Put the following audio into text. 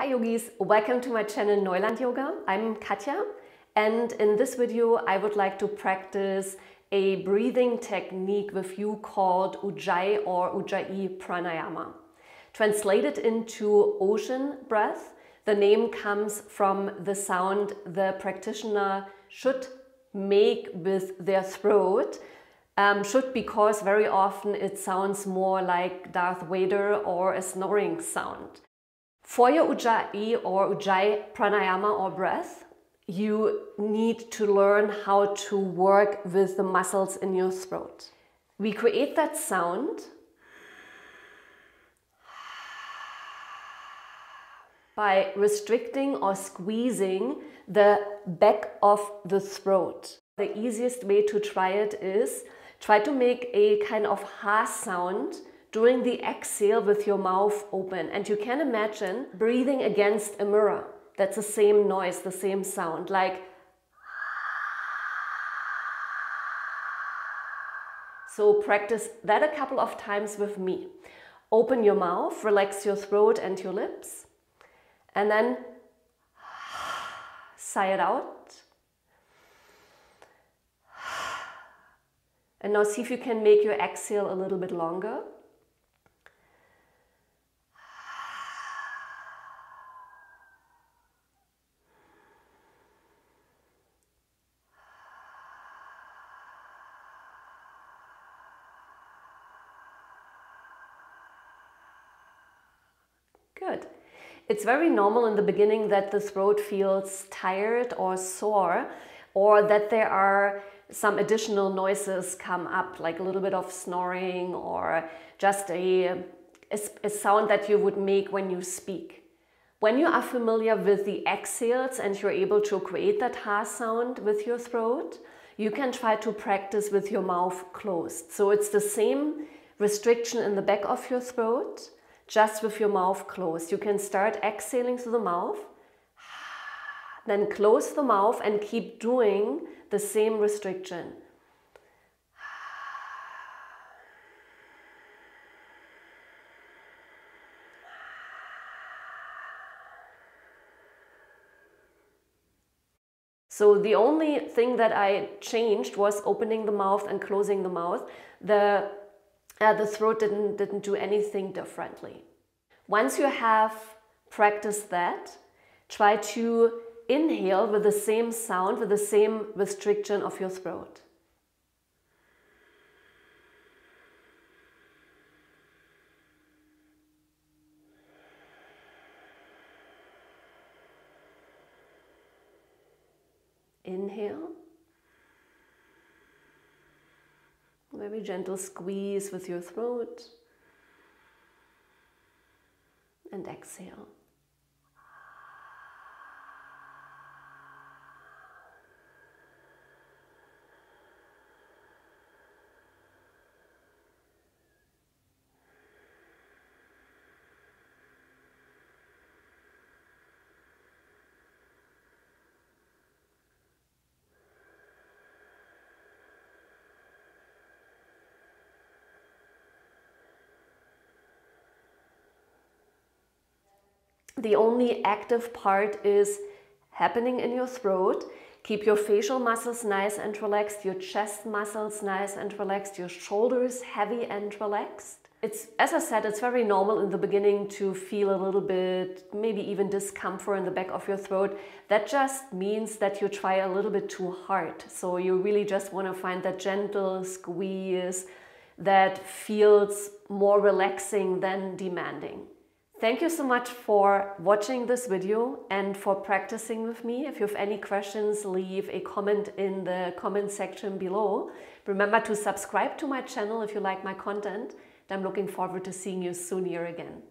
Hi yogis, welcome to my channel Neuland Yoga. I'm Katja, and in this video I would like to practice a breathing technique with you called Ujjayi or Ujjayi Pranayama. Translated into ocean breath, the name comes from the sound the practitioner should make with their throat. Because very often it sounds more like Darth Vader or a snoring sound. For your Ujjayi or Ujjayi Pranayama or breath, you need to learn how to work with the muscles in your throat. We create that sound by restricting or squeezing the back of the throat. The easiest way to try it is try to make a kind of ha sound during the exhale with your mouth open, and you can imagine breathing against a mirror. That's the same noise, the same sound, like. So practice that a couple of times with me. Open your mouth, relax your throat and your lips, and then sigh it out. And now see if you can make your exhale a little bit longer. Good. It's very normal in the beginning that the throat feels tired or sore, or that there are some additional noises come up, like a little bit of snoring or just a sound that you would make when you speak. When you are familiar with the exhales and you're able to create that ha sound with your throat, you can try to practice with your mouth closed. So it's the same restriction in the back of your throat, just with your mouth closed. You can start exhaling through the mouth, then close the mouth and keep doing the same restriction. So the only thing that I changed was opening the mouth and closing the mouth. The throat didn't do anything differently. Once you have practiced that, try to inhale with the same sound, with the same restriction of your throat. Inhale. Very gentle squeeze with your throat, and exhale. The only active part is happening in your throat. Keep your facial muscles nice and relaxed, your chest muscles nice and relaxed, your shoulders heavy and relaxed. It's, as I said, it's very normal in the beginning to feel a little bit, maybe even discomfort in the back of your throat. That just means that you try a little bit too hard. So you really just want to find that gentle squeeze that feels more relaxing than demanding. Thank you so much for watching this video and for practicing with me. If you have any questions, leave a comment in the comment section below. Remember to subscribe to my channel if you like my content. I'm looking forward to seeing you soon here again.